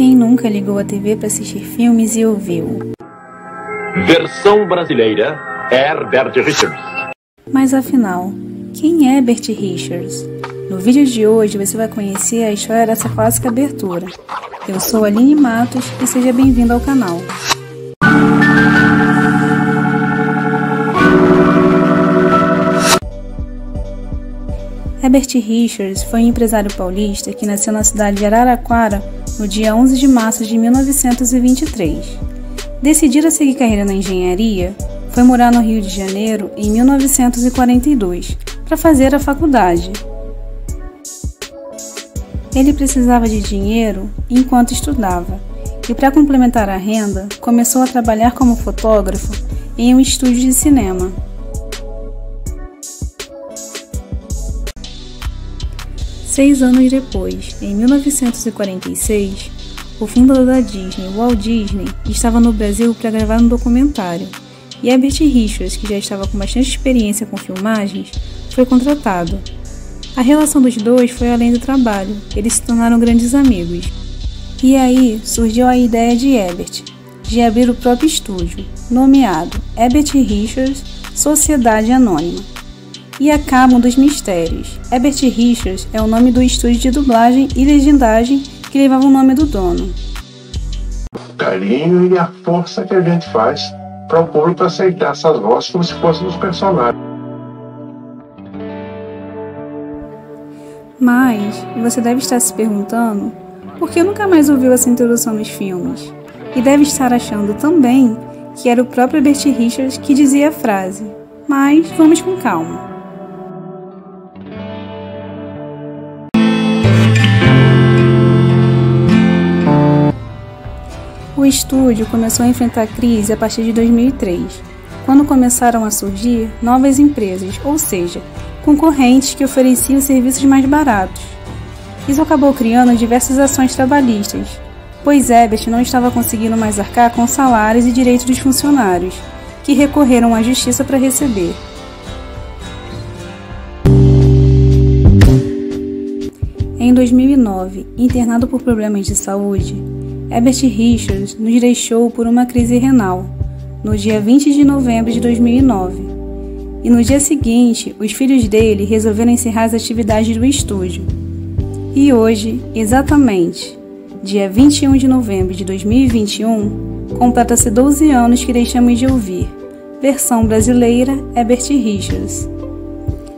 Quem nunca ligou a TV para assistir filmes e ouviu? Versão brasileira, Herbert Richards. Mas afinal, quem é Herbert Richards? No vídeo de hoje você vai conhecer a história dessa clássica abertura. Eu sou Aline Matos e seja bem-vindo ao canal. Herbert Richards foi um empresário paulista que nasceu na cidade de Araraquara no dia 11 de março de 1923. Decidido a seguir carreira na engenharia, foi morar no Rio de Janeiro em 1942 para fazer a faculdade. Ele precisava de dinheiro enquanto estudava e, para complementar a renda, começou a trabalhar como fotógrafo em um estúdio de cinema. Seis anos depois, em 1946, o fundador da Disney, Walt Disney, estava no Brasil para gravar um documentário, e Herbert Richards, que já estava com bastante experiência com filmagens, foi contratado. A relação dos dois foi além do trabalho, eles se tornaram grandes amigos. E aí surgiu a ideia de Herbert, de abrir o próprio estúdio, nomeado Herbert Richards Sociedade Anônima. E acabam dos mistérios. Herbert Richards é o nome do estúdio de dublagem e legendagem que levava o nome do dono. O carinho e a força que a gente faz para o público aceitar essas vozes como se fossem os personagens. Mas você deve estar se perguntando por que nunca mais ouviu essa introdução nos filmes. E deve estar achando também que era o próprio Herbert Richards que dizia a frase. Mas vamos com calma. O estúdio começou a enfrentar crise a partir de 2003, quando começaram a surgir novas empresas, ou seja, concorrentes que ofereciam serviços mais baratos. Isso acabou criando diversas ações trabalhistas, pois Herbert não estava conseguindo mais arcar com salários e direitos dos funcionários, que recorreram à justiça para receber. Em 2009, internado por problemas de saúde, Herbert Richards nos deixou por uma crise renal, no dia 20 de novembro de 2009. E no dia seguinte, os filhos dele resolveram encerrar as atividades do estúdio. E hoje, exatamente, dia 21 de novembro de 2021, completa-se 12 anos que deixamos de ouvir. Versão brasileira, Herbert Richards.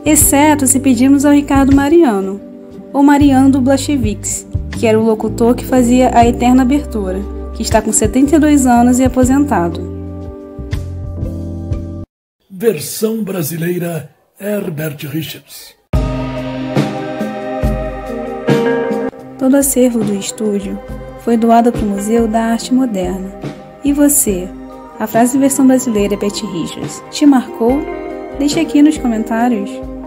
Exceto se pedirmos ao Ricardo Mariano, ou Mariano Blachewicz, que era o locutor que fazia a eterna abertura, que está com 72 anos e aposentado. Versão brasileira, Herbert Richards. Todo o acervo do estúdio foi doado para o Museu da Arte Moderna. E você? A frase versão brasileira, Herbert Richards, te marcou? Deixe aqui nos comentários.